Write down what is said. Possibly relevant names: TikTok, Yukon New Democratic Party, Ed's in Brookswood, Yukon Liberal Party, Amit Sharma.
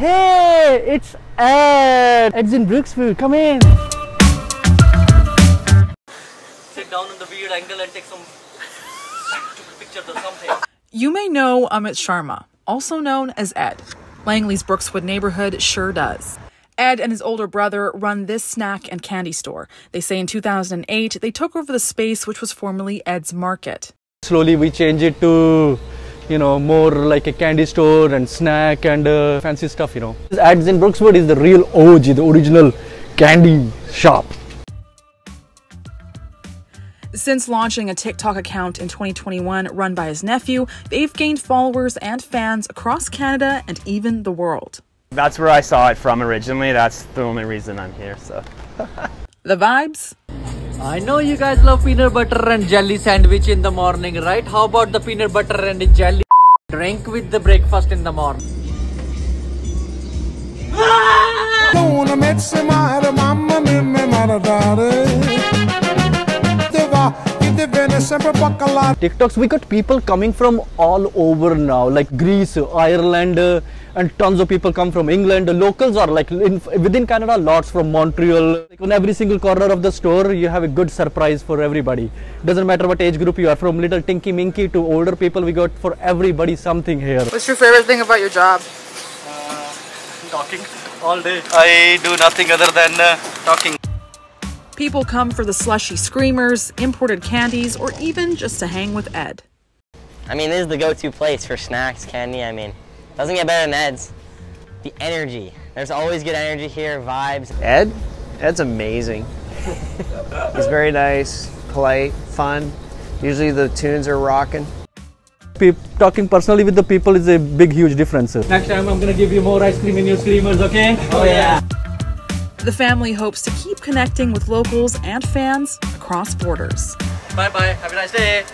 Hey, it's Ed. Ed's in Brookswood. Come in. Sit down on the weird angle and take some pictures or something. You may know Amit Sharma, also known as Ed. Langley's Brookswood neighborhood sure does. Ed and his older brother run this snack and candy store. They say in 2008, they took over the space which was formerly Ed's Market. Slowly we changed it to, you know, more like a candy store and snack and fancy stuff, you know. Ed's in Brookswood is the real OG, the original candy shop. Since launching a TikTok account in 2021 run by his nephew, they've gained followers and fans across Canada and even the world. That's where I saw it from originally. That's the only reason I'm here, so. The vibes? I know you guys love peanut butter and jelly sandwich in the morning, right? How about the peanut butter and the jelly drink with the breakfast in the morning? TikToks, we got people coming from all over now, like Greece, Ireland, and tons of people come from England. The locals are like within Canada, lots from Montreal. Like on every single corner of the store, you have a good surprise for everybody. Doesn't matter what age group you are, from little tinky minky to older people, we got for everybody something here. What's your favorite thing about your job? Talking all day. I do nothing other than talking. People come for the slushy screamers, imported candies, or even just to hang with Ed. I mean, this is the go-to place for snacks, candy, I mean. Doesn't get better than Ed's. The energy. There's always good energy here, vibes. Ed? Ed's amazing. He's very nice, polite, fun. Usually the tunes are rocking. Talking personally with the people is a big, huge difference. Next time I'm gonna give you more ice cream in your screamers, okay? Oh yeah. The family hopes to keep connecting with locals and fans across borders. Bye-bye. Have a nice day.